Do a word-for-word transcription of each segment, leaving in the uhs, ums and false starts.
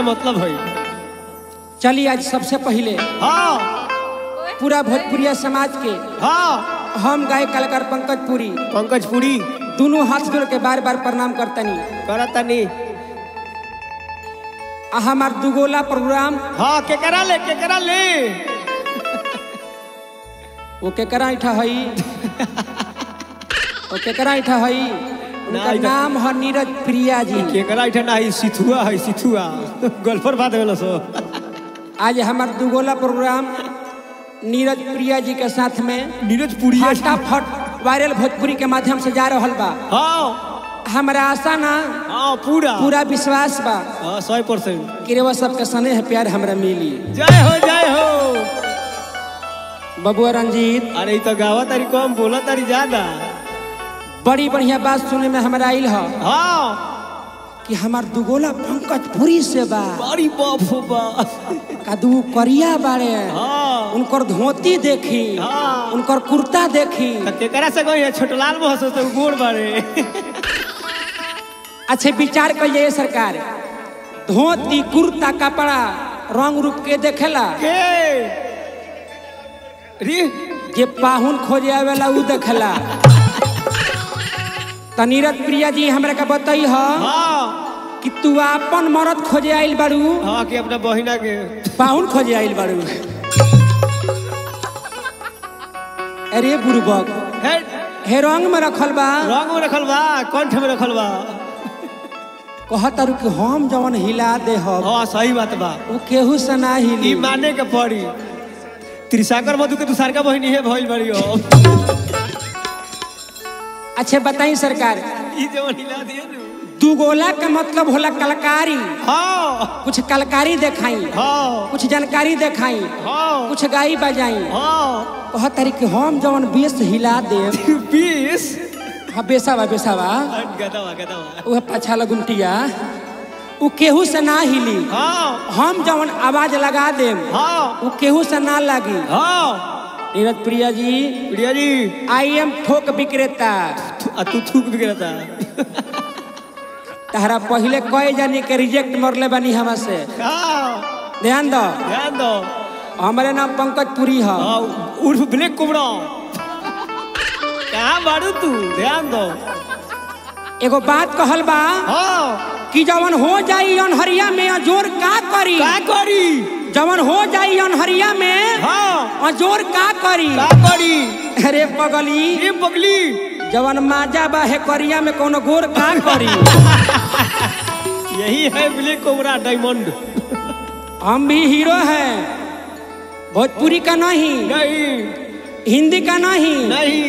के मतलब है। चलिए आज सबसे पहले हाँ पूरा भोजपुरिया समाज के हाँ हम गाय कलाकार पंकज पुरी पंकज पुरी दोनों हाथ जोड़ के बार बार प्रणाम करतनी करतनी। हमार दुगोला प्रोग्राम हाँ केकरा ले केकरा ले वो केकरा ऐठा है वो केकरा ऐठा है उनका नाम है नीरज प्रिया जी। केकरा ऐठा नहीं सिथुआ है सिथुआ गल्फर बात है सो। आज हमार दुगोला प्रोग्राम नीरज प्रिया जी के साथ में नीरज पुरिया फटाफट वायरल भोजपुरी के माध्यम से जा रहा बा। हाँ हमारा आशा ना आ, पूरा पूरा विश्वास बा सौ परसेंट कि रेवा सबके सने है प्यार हमरा मिली। जय हो जय हो बबुआ रंजीत। अरे तो गावा तारी कम बोला तारी ज्यादा बड़ी बढ़िया बात सुने में हमरा आइल है हाँ कि हमार दुगोला पंकज पुरी से बा बड़ी बापू बा कदू करिया बारे हाँ उनकर धोती देखी हाँ उनकर कुर्ता देखी केकरा से गई है छोटलाल बहस से गोड़ बारे। अच्छे विचार करिए सरकार धोती कुर्ता कपड़ा रंग रूप के देखेला जे पाहुन खोजे आवेला उ देखेला। नीरज प्रिया जी हमरा के बताई ह कि तू अपन मरद खोजे आइल बारू हाँ कि अपना बहिना के पाहुन खोजे आइल बारू। अरे बुरबक हे हे रंग में रखल बा रंग में रखल बा कंठ में रखल बा कहता रू कि हम जवन हिला दे हाँ सही बात बा वो केहू से ना हिली माने के पड़ी त्रिशाकर मधु के तुषार का बहनी है भइल बड़ी हो। अच्छा बताई सरकार ई जवन हिला दिए दुगोला का मतलब होला कलाकारी हाँ कुछ कलाकारी देखाई हाँ कुछ जानकारी देखाई हाँ कुछ गाई बजाई हाँ कहता रू कि हम जवन बेस हिला दे बेस हाँ बेसावा बेसावा गदावा गदावा वह पछा लगुमटिया उ केहू से ना हिली हाँ हम जवन आवाज लगा देम हाँ उ केहू से ना लागी हाँ। नीरज प्रिया जी प्रिया जी आई एम थोक विक्रेता तू थूक विक्रेता तहरा पहले कहे जानी के रिजेक्ट मरले बनी हम से हाँ ध्यान दो ध्यान दो। हमारे नाम पंकज पुरी है उर्फ ब्लैक कुबड़ा कहाँ बारू तू ध्यान दो। एगो बात कहल बा हाँ कि जवन हो जाई अनहरिया में अजोर का करी का करी जवन हो जाई अनहरिया में हाँ अजोर का करी का करी। अरे पगली ए पगली जवन माजा बा है करिया में कोनो गोर का करी यही है ब्लैक कोबरा डायमंड। हम भी हीरो हैं भोजपुरी का नहीं नहीं हिंदी का नहीं नहीं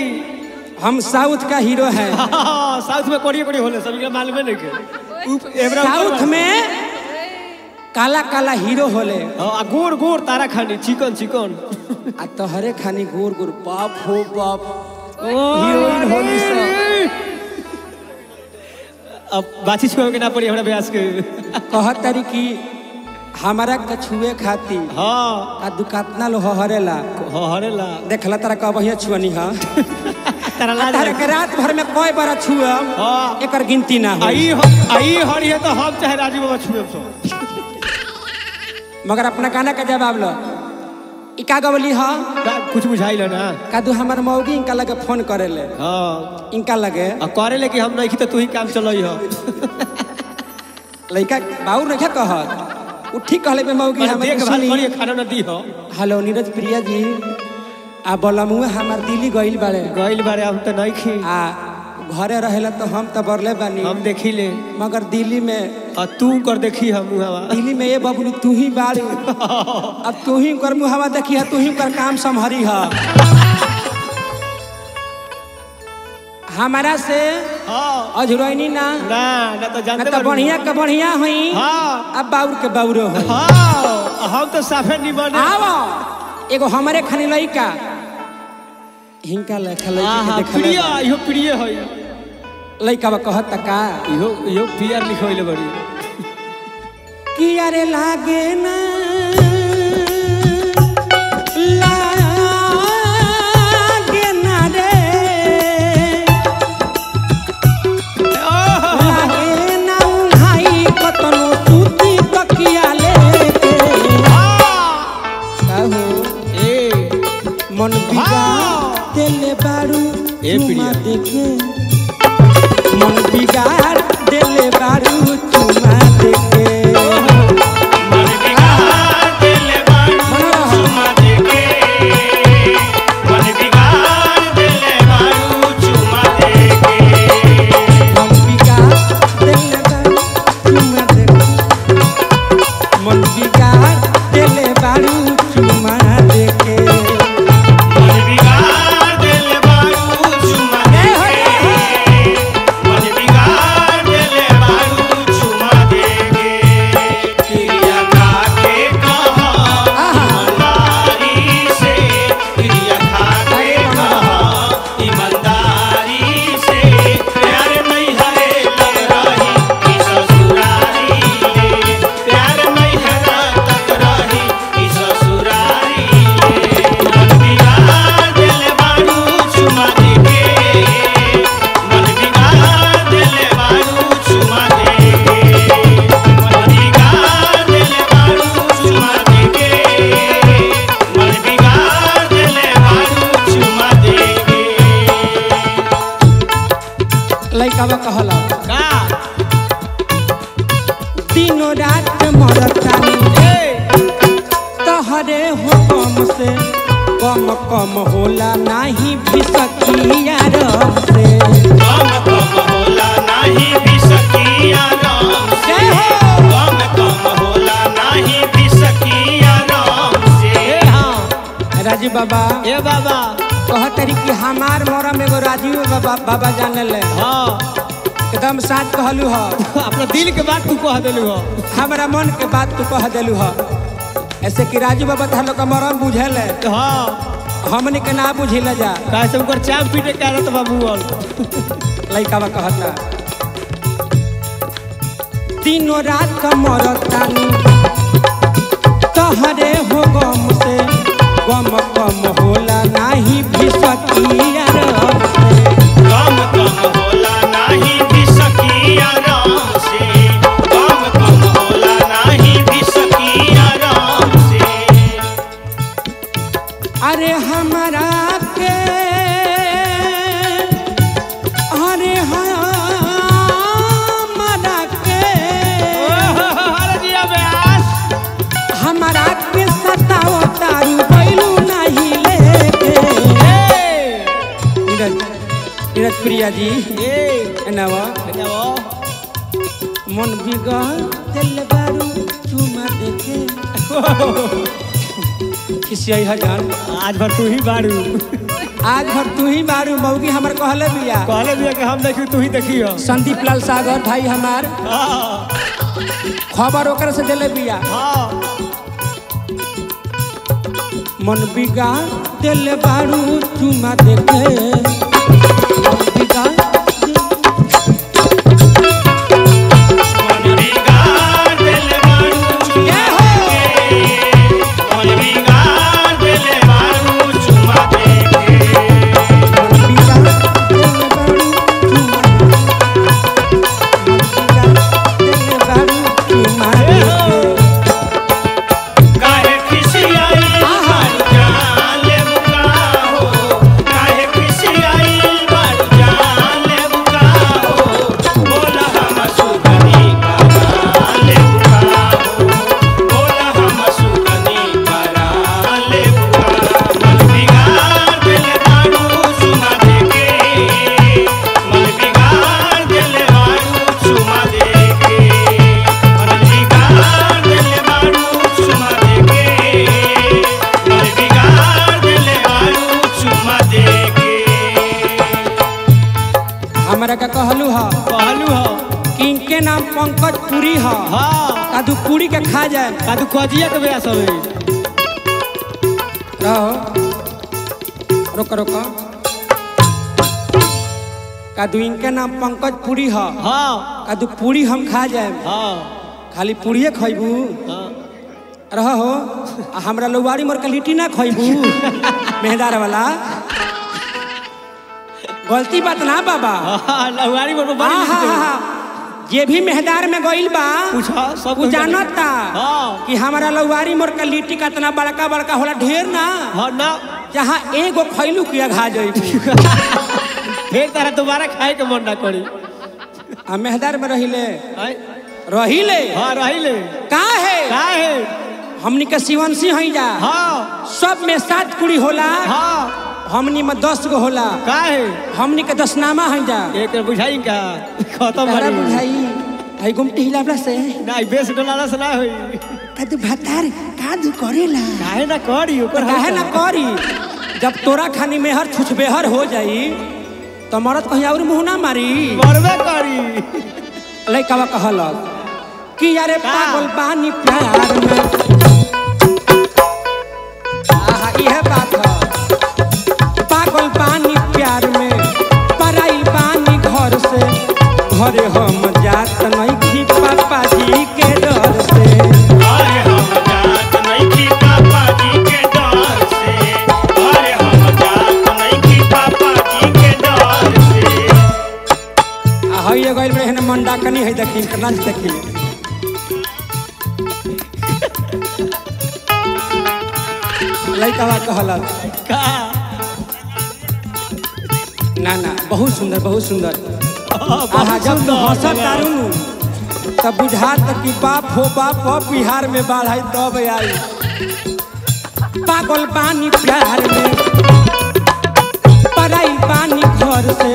हम साउथ का हीरो है हाँ, साउथ में कोड़ी कोड़ी होले सभी का मालूम है नहीं साउथ में काला काला हीरो होले हाँ, गोर गोर तारा खानी चिकन चिकन आ तो हरे खानी गोर गोर बाप हो बाप हीरोइन होली से अब बातचीत को ना पड़ी हमरा ब्यास के कहत तारी की हमारा कछुए खाती हाँ का दुकातना लो हरेला हरेला देखला तारा का बढ़िया छुआनी हाँ रात भर में कोई बार छुआ एक गिनती ना हो आई हर ये तो हम चाहे राजू बाबा छुए मगर अपना गाना का जवाब लो इका गवली हा कुछ बुझाइल ना कादू हमार मौगी इनका लगे फोन करे ले हां इनका लगे करे ले कि हम नहीं तो तू ही काम चलई हो लइका बाऊ रखे कह उ ठीक कहले में मौगी हम देख भाल करिए खाना न दी हो। हेलो नीरज प्रिया जी आ बलमुआ हमार दिल्ली गइल बारे गइल बारे हम तो नहीं खी आ घरे रहेला तो हम तो बरले बानी हम देखी ले मगर दिल्ली में आ तू कर देखी हम मुहावा दिल्ली में ये बबुली तू ही बाड़ी अब तू ही कर मुहावा देखी है तू ही कर काम संभरी है हमारा से हां अजरोइनी ना ना ना तो जानते ना तो बढ़िया का बढ़िया हई हां अब बाउर के बाउरो है हां हम तो साफे नि बने आओ एगो हमारे खानी लइका हिंका लखा लइका देख प्रिय यो प्रिय होय लइका कहत का यो यो प्यार लिखोइले बड़ी कि अरे लागे ना लागे ना रे लागे ना उठाई कतनो सूती तकिया भला का दिनों रात मरता तोहरे हुक्म से कम कम होला नहीं भी सखिया राम से कम कम होला नहीं भी सखिया राम से कम कम होला नहीं भी सखिया राम से। हां राजू बाबा ए बाबा कह तरी कि हमार मोरा में एगो राजू बाबा बाबा जाने ले। हाँ एकदम साथ कहलू हो अपना दिल के बात तू कह देलू हो हमारा मन के बात तू कह देलू हो ऐसे कि राजू बाबा थालो का मरम बुझे ले। हाँ हमने के ना बुझेला जा का सब कर चाम पीटे कारण तो बाबू बोल लइकावा कहता तीनों रात का मरतानी तोहरे हो गम से कम कम होला नाही भी सखिया राम से कम कम होला नाही भी सखिया राम से कम कम होला नाही भी सखिया राम से। अरे हमारा के अरे हमारा के हमारा के सताओ तारू प्रिया जी ए नवा नवा मन बिगड़ दिल बारू तुम देखे किसी आई हजार आज भर तू ही बारू आज भर तू ही बारू मौगी हमर कहले बिया कहले बिया कि हम देखियो तू ही देखियो संदीप लाल सागर भाई हमार। हां खबर ओकर से देले बिया। हां मन बिगड़ दिल बारू तुम देखे हमरा का कहलू ह कहलू ह किनके नाम पंकज पुरी ह। हां कादू पुरी के खा जाए कादू खोजिए के बेया सब रहो रोक रोक कादू इनके नाम पंकज पुरी ह। हां कादू पुरी हम खा जाए। हां खाली पुरीए खइबू। हां रहो हो हमरा लौवारी मर के लिट्टी ना खइबू मेहदार वाला गलती बात ना बाबा। लहुआरी बड़ बड़ी ये भी मेहदार में गोइल बा पूछा सब जानता कि हमारा लहुआरी मोर का लिट्टी का इतना बड़का बड़का होला ढेर ना। हां ना जहां एगो खइलू किया घा जाई ढेर तरह दोबारा खाए के मन ना करी आ मेहदार में रहिले रहिले। हां रहिले का है का है हमनी के शिवंशी हई जा। हां सब में सात कुड़ी होला। हां हमनी में दस गो होला का है हमनी के दसनामा है जा एक बुझाई का खत्म हरी बुझाई आई गुमटी हिलावला से नहीं बेस डोलाला से ना होई कदू भतार कादू करेला काहे ना करी ओकर काहे ना करी जब तोरा खानी मेहर छुछबेहर हो जाई त मरत कहीं और मुंह ना मारी मरबे करी लइकावा कहल कि यारे पागल बानी प्यार में। आहा ई है बात है पागल पानी प्यार में पराई पानी घर से घरे हम जात नहीं थी पापा जी के डर से घरे हम जात नहीं थी पापा जी के डर से घरे हम जात नहीं थी पापा जी के डर से। आ हई गइल में न मंडा कनी है देखिन के नाच देखिन लइकावा कहला का ना ना बहुत सुंदर बहुत सुंदर तब बुझात कि बाप हो बाप बिहार में बाढ़ाई तब आई पागल पानी प्यार में पराई पानी घर से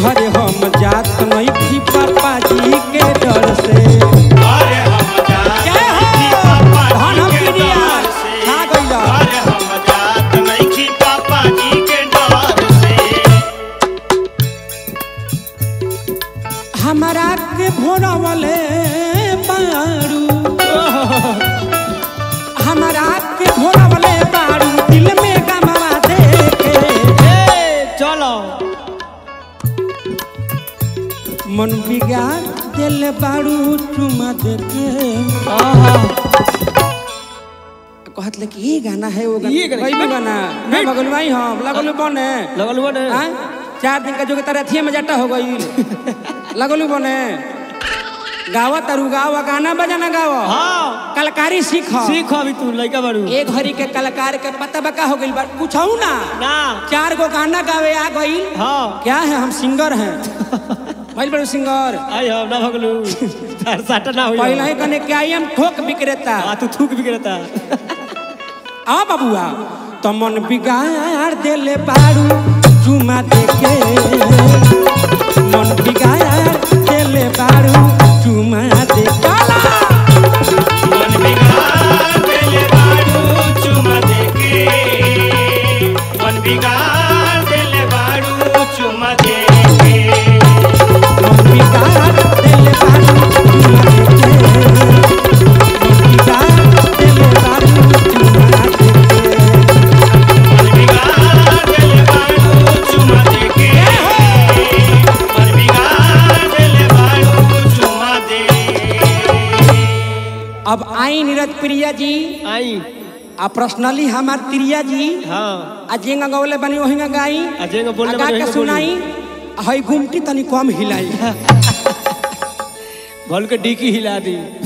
घरे हम जात नहीं पापा जी के डर से मन बिगाड़ देले बाड़ू चुमा देके कहत ले कि ये गाना है वो गाना ये गाना मैं मगनवाई हम लगलू बने लगलू बने चार दिन का जो के तरथिया में जटा हो गई लगलू बने गावा तरु गावा गाना बजाना गावा हां कलाकारी सीखो सीखो अभी तू लइका बाड़ू एक घरी के कलाकार के पता बका हो गइल बा पूछऊ ना ना चार गो गाना गावे आ गई हां क्या है हम सिंगर हैं भाई बड़ू सिंगर आई हो ना भगलू तार साटा ना हो पहले ही कने के आई हम थोक बिक्रेता आ तू थूक बिक्रेता आ बाबूआ तो मन बिगाड़ देले बाड़ू चुमा देके मन बिगाड़ देले बाड़ू चुमा दे काला मन बिगाड़ देले बाड़ू चुमा देके मन बिगाड़ देले बाड़ू चुमा दे अब आई नीरज प्रिया जी आई आ पर्सनली हमार प्रिया जी हां आ जेंगा गौले बनी ओहिंगा गाई आ जेंगा बोलने बनी ओहिंगा सुनाई हई घुमटी तनी कम हिलाई भल के डीकी हिला दी।